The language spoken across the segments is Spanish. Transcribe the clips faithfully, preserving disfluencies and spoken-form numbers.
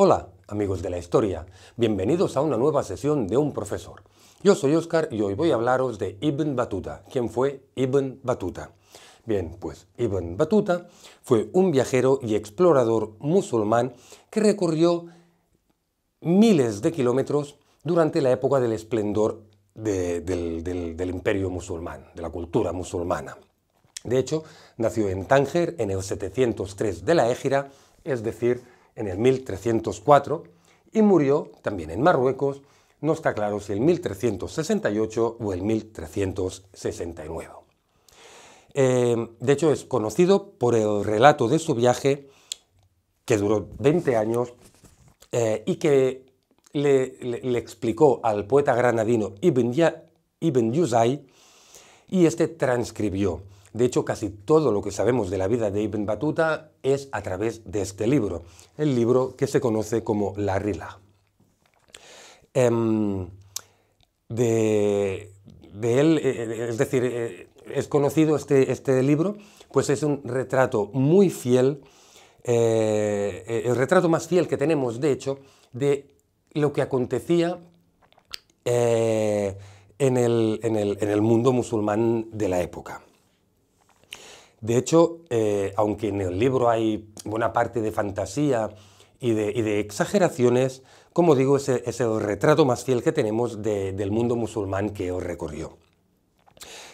Hola, amigos de la historia. Bienvenidos a una nueva sesión de Un Profesor. Yo soy Óscar y hoy voy a hablaros de Ibn Battuta. ¿Quién fue Ibn Battuta? Bien, pues Ibn Battuta fue un viajero y explorador musulmán que recorrió miles de kilómetros durante la época del esplendor de, del, del, del imperio musulmán, de la cultura musulmana. De hecho, nació en Tánger en el setecientos tres de la Égira, es decir, en el mil trescientos cuatro, y murió también en Marruecos, no está claro si el mil trescientos sesenta y ocho o el mil trescientos sesenta y nueve. Eh, de hecho, es conocido por el relato de su viaje, que duró veinte años, eh, y que le, le, le explicó al poeta granadino Ibn, ya, Ibn Yuzayy, y este transcribió. De hecho, casi todo lo que sabemos de la vida de Ibn Battuta es a través de este libro, el libro que se conoce como La Rihla. Eh, de, de él, eh, es decir, eh, es conocido este, este libro, pues es un retrato muy fiel, eh, el retrato más fiel que tenemos, de hecho, de lo que acontecía eh, en, el, en, el, en el mundo musulmán de la época. De hecho, eh, aunque en el libro hay buena parte de fantasía y de, y de exageraciones, como digo, es, es el retrato más fiel que tenemos de, del mundo musulmán que él recorrió.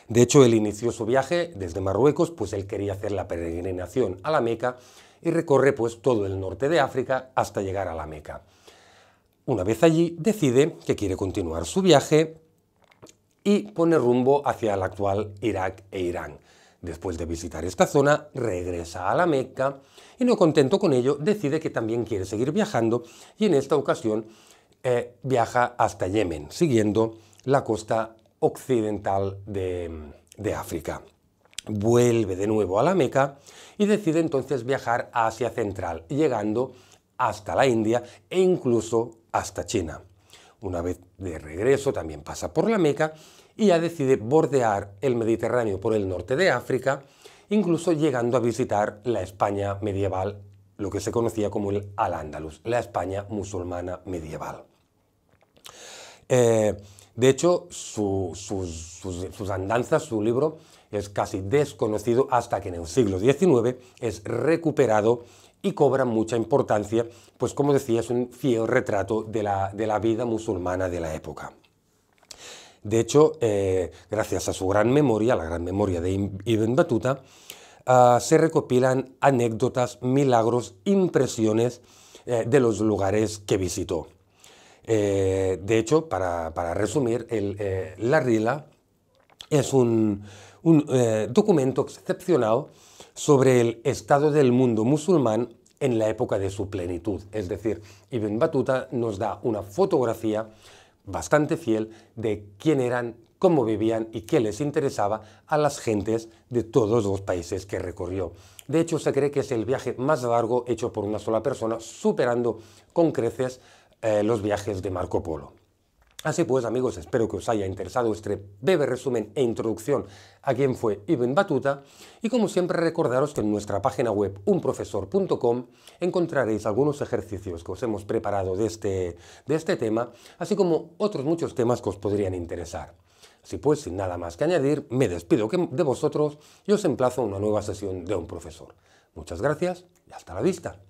De hecho, él inició su viaje desde Marruecos, pues él quería hacer la peregrinación a la Meca y recorre pues todo el norte de África hasta llegar a la Meca. Una vez allí, decide que quiere continuar su viaje y pone rumbo hacia el actual Irak e Irán. Después de visitar esta zona, regresa a la Meca y, no contento con ello, decide que también quiere seguir viajando y en esta ocasión eh, viaja hasta Yemen, siguiendo la costa occidental de, de África. Vuelve de nuevo a la Meca y decide entonces viajar a Asia Central, llegando hasta la India e incluso hasta China. Una vez de regreso también pasa por la Meca y ya decide bordear el Mediterráneo por el norte de África, incluso llegando a visitar la España medieval, lo que se conocía como el Al-Ándalus, la España musulmana medieval. Eh, de hecho, su, sus, sus, sus andanzas, su libro, es casi desconocido hasta que en el siglo diecinueve es recuperado y cobra mucha importancia, pues como decía, es un fiel retrato de la, de la vida musulmana de la época. De hecho, eh, gracias a su gran memoria, la gran memoria de Ibn Battuta, eh, se recopilan anécdotas, milagros, impresiones eh, de los lugares que visitó. Eh, de hecho, para, para resumir, el, eh, La Rihla es un, un eh, documento excepcional sobre el estado del mundo musulmán en la época de su plenitud. Es decir, Ibn Battuta nos da una fotografía bastante fiel de quién eran, cómo vivían y qué les interesaba a las gentes de todos los países que recorrió. De hecho, se cree que es el viaje más largo hecho por una sola persona, superando con creces eh, los viajes de Marco Polo. Así pues, amigos, espero que os haya interesado este breve resumen e introducción a quién fue Ibn Battuta, y como siempre recordaros que en nuestra página web un profesor punto com encontraréis algunos ejercicios que os hemos preparado de este, de este tema, así como otros muchos temas que os podrían interesar. Así pues, sin nada más que añadir, me despido de vosotros y os emplazo a una nueva sesión de Un Profesor. Muchas gracias y hasta la vista.